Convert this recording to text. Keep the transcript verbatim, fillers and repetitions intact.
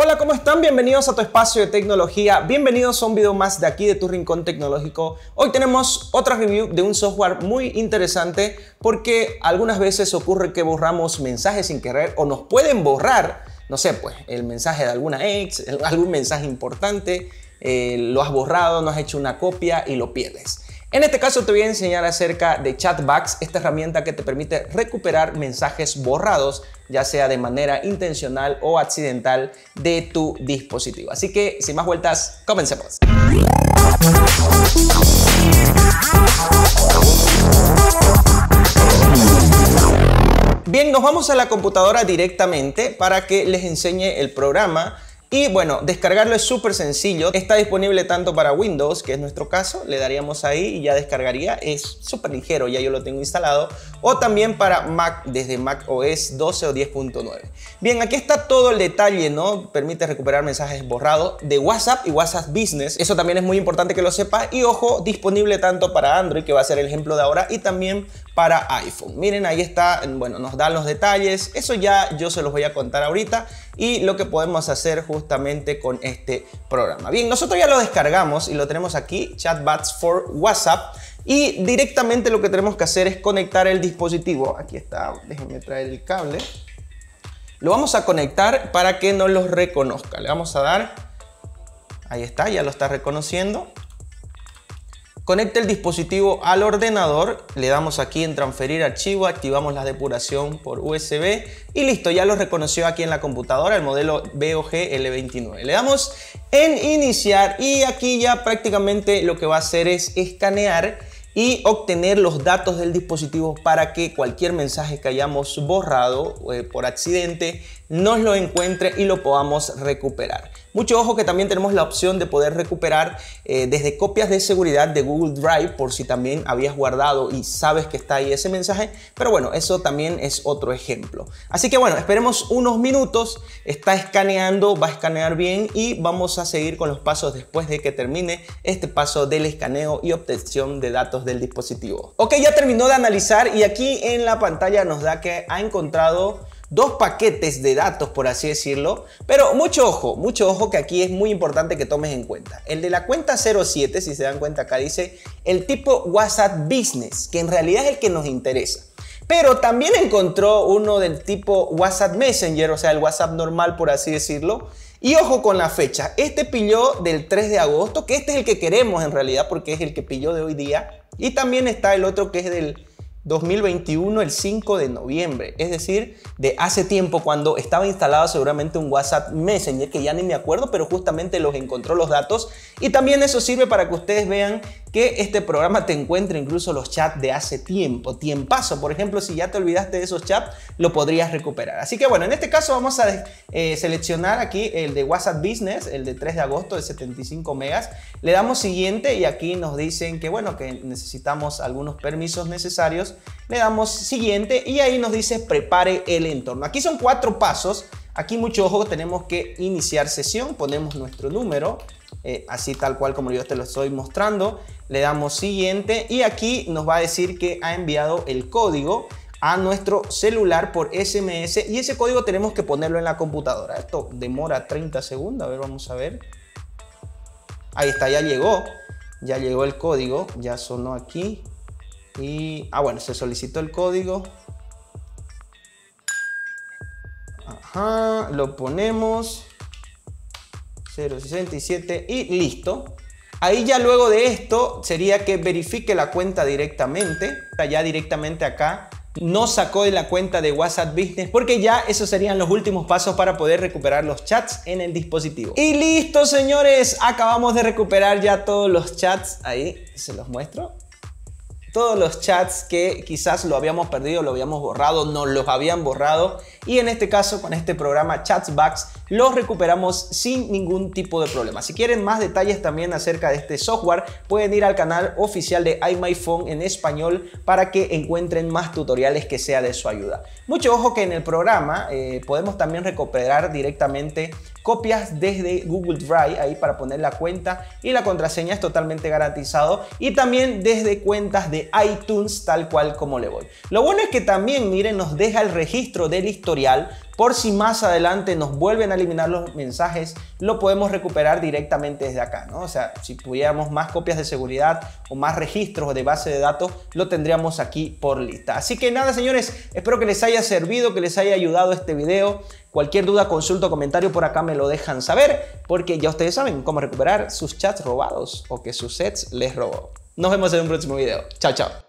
Hola, ¿cómo están? Bienvenidos a tu espacio de tecnología, bienvenidos a un video más de aquí de Tu Rincón Tecnológico. Hoy tenemos otra review de un software muy interesante porque algunas veces ocurre que borramos mensajes sin querer o nos pueden borrar, no sé, pues el mensaje de alguna ex, algún mensaje importante, eh, lo has borrado, no has hecho una copia y lo pierdes. En este caso te voy a enseñar acerca de Chatbacks, esta herramienta que te permite recuperar mensajes borrados, ya sea de manera intencional o accidental de tu dispositivo. Así que, sin más vueltas, comencemos. Bien, nos vamos a la computadora directamente para que les enseñe el programa. Y bueno, descargarlo es súper sencillo, está disponible tanto para Windows, que es nuestro caso, le daríamos ahí y ya descargaría, es súper ligero, ya yo lo tengo instalado, o también para Mac, desde Mac O S doce o diez punto nueve. Bien, aquí está todo el detalle, ¿no? Permite recuperar mensajes borrados de WhatsApp y WhatsApp Business, eso también es muy importante que lo sepas, y ojo, disponible tanto para Android, que va a ser el ejemplo de ahora, y también para iPhone. Miren, ahí está, bueno, nos dan los detalles, eso ya yo se los voy a contar ahorita, y lo que podemos hacer justamente con este programa. Bien, nosotros ya lo descargamos y lo tenemos aquí, Chatbacks for WhatsApp, y directamente lo que tenemos que hacer es conectar el dispositivo. Aquí está, déjenme traer el cable. Lo vamos a conectar para que nos lo reconozca. Le vamos a dar, ahí está, ya lo está reconociendo. Conecta el dispositivo al ordenador, le damos aquí en transferir archivo, activamos la depuración por U S B y listo, ya lo reconoció aquí en la computadora el modelo B O G L veintinueve. Le damos en iniciar y aquí ya prácticamente lo que va a hacer es escanear y obtener los datos del dispositivo para que cualquier mensaje que hayamos borrado eh, por accidente nos lo encuentre y lo podamos recuperar. Mucho ojo que también tenemos la opción de poder recuperar eh, desde copias de seguridad de Google Drive por si también habías guardado y sabes que está ahí ese mensaje, pero bueno, eso también es otro ejemplo. Así que bueno, esperemos unos minutos, está escaneando, va a escanear bien y vamos a seguir con los pasos después de que termine este paso del escaneo y obtención de datos del dispositivo. Ok, ya terminó de analizar y aquí en la pantalla nos da que ha encontrado dos paquetes de datos, por así decirlo, pero mucho ojo, mucho ojo que aquí es muy importante que tomes en cuenta. El de la cuenta cero siete, si se dan cuenta acá dice el tipo WhatsApp Business, que en realidad es el que nos interesa. Pero también encontró uno del tipo WhatsApp Messenger, o sea, el WhatsApp normal, por así decirlo. Y ojo con la fecha, este pilló del tres de agosto, que este es el que queremos en realidad porque es el que pilló de hoy día. Y también está el otro que es del dos mil veintiuno, el cinco de noviembre, es decir, de hace tiempo cuando estaba instalado seguramente un WhatsApp Messenger, que ya ni me acuerdo, pero justamente los encontró los datos. Y también eso sirve para que ustedes vean que este programa te encuentra incluso los chats de hace tiempo, tiempazo. Por ejemplo, si ya te olvidaste de esos chats, lo podrías recuperar. Así que bueno, en este caso vamos a eh, seleccionar aquí el de WhatsApp Business, el de tres de agosto de setenta y cinco megas. Le damos siguiente y aquí nos dicen que bueno, que necesitamos algunos permisos necesarios. Le damos siguiente y ahí nos dice prepare el entorno. Aquí son cuatro pasos. Aquí mucho ojo, tenemos que iniciar sesión, ponemos nuestro número, eh, así tal cual como yo te lo estoy mostrando. Le damos siguiente y aquí nos va a decir que ha enviado el código a nuestro celular por S M S y ese código tenemos que ponerlo en la computadora. Esto demora treinta segundos, a ver, vamos a ver. Ahí está, ya llegó, ya llegó el código, ya sonó aquí y, ah bueno, se solicitó el código. Ajá, lo ponemos cero sesenta y siete y listo. Ahí ya luego de esto sería que verifique la cuenta directamente, ya directamente acá. No sacó de la cuenta de WhatsApp Business porque ya esos serían los últimos pasos para poder recuperar los chats en el dispositivo. Y listo, señores, acabamos de recuperar ya todos los chats. Ahí se los muestro. Todos los chats que quizás lo habíamos perdido, lo habíamos borrado, nos los habían borrado y en este caso con este programa Chatbacks los recuperamos sin ningún tipo de problema. Si quieren más detalles también acerca de este software pueden ir al canal oficial de iMyFone en español para que encuentren más tutoriales que sea de su ayuda. Mucho ojo que en el programa eh, podemos también recuperar directamente copias desde Google Drive ahí para poner la cuenta y la contraseña, es totalmente garantizado, y también desde cuentas de iTunes tal cual como le voy. Lo bueno es que también miren nos deja el registro del historial Por si más adelante nos vuelven a eliminar los mensajes, lo podemos recuperar directamente desde acá, ¿no? O sea, si tuviéramos más copias de seguridad o más registros de base de datos, lo tendríamos aquí por lista. Así que nada, señores, espero que les haya servido, que les haya ayudado este video. Cualquier duda, consulta o comentario por acá me lo dejan saber, porque ya ustedes saben cómo recuperar sus chats robados o que sus sets les robó. Nos vemos en un próximo video. Chao, chao.